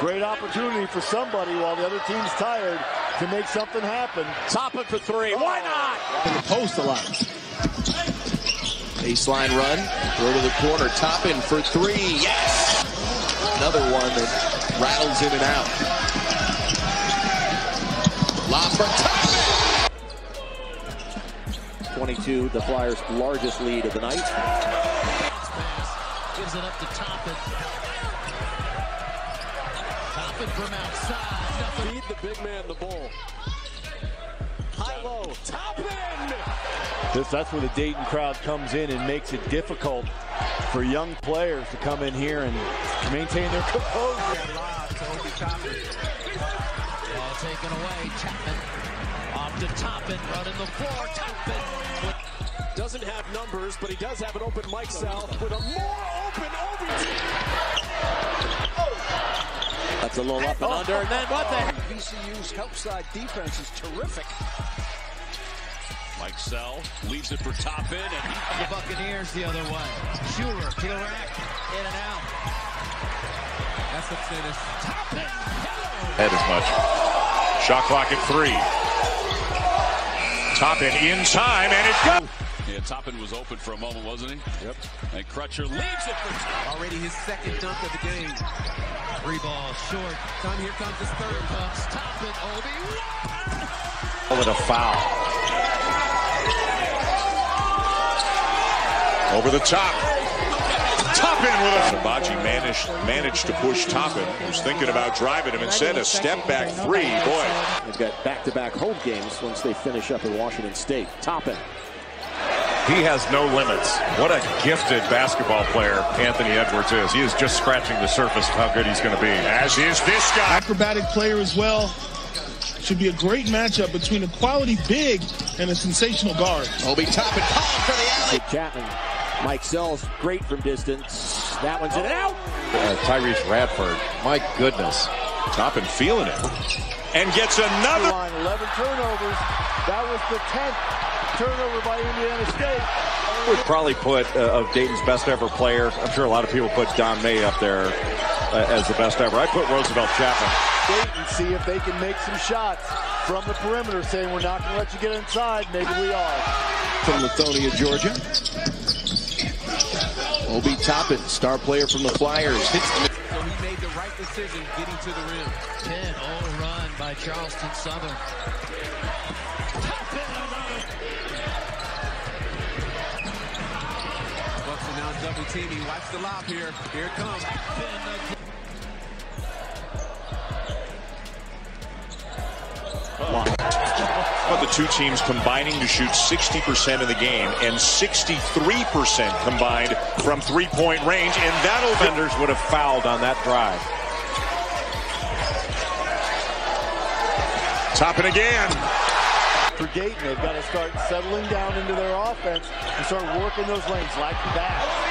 Great opportunity for somebody while the other team's tired to make something happen. Toppin for three. Why not? In the post a lot. Baseline run. Throw to the corner. Toppin for three. Yes! Another one that rattles in and out. Lob for Toppin! 22, the Flyers' largest lead of the night. Gives it up to Toppin. From outside, nothing. Feed the big man the ball. High-low, Toppin! That's where the Dayton crowd comes in and makes it difficult for young players to come in here and maintain their composure. Ball taken away, Chapman. Off to Toppin, running the floor, Toppin. Doesn't have numbers, but he does have an open mic cell with a more open Obi. That's a little up and under, and then what the heck? VCU's help side defense is terrific. Mike Sell leaves it for Toppin, and the Buccaneers the other way. Schuler, heel rack, in and out. That's the finish. Toppin! That is much. Shot clock at three. Toppin in time, and it's good. Yeah, Toppin was open for a moment, wasn't he? Yep. And Crutcher leaves it for Toppin. Already his second dunk of the game. Three balls short. Tom, here comes his third. Here comes Toppin. Obi. With a foul. Over the top. Toppin with a... Bocci managed to push Toppin. He was thinking about driving him and said a step-back three. Boy. They've got back-to-back home games once they finish up in Washington State. Toppin. He has no limits. What a gifted basketball player Anthony Edwards is. He is just scratching the surface of how good he's going to be. As is this guy. Acrobatic player as well. Should be a great matchup between a quality big and a sensational guard. Obi Toppin calling for the alley. Chapman. Mike Sells, great from distance. That one's in and out. Tyrese Radford. My goodness. Toppin feeling it. And gets another. 11 turnovers. That was the 10th. Turnover by Indiana State. Would probably put of Dayton's best ever player. I'm sure a lot of people put Don May up there as the best ever. I put Roosevelt Chapman. Dayton see if they can make some shots from the perimeter, saying we're not going to let you get inside. Maybe we are. From Lithonia, Georgia. Obi Toppin, star player from the Flyers. So he made the right decision getting to the rim. 10-0 run by Charleston Southern. Double team, he wipes the lob here. Here it comes. But the two teams combining to shoot 60% of the game and 63% combined from three-point range, and that offenders would have fouled on that drive. Toppin again. For Dayton, they've got to start settling down into their offense and start working those lanes like that.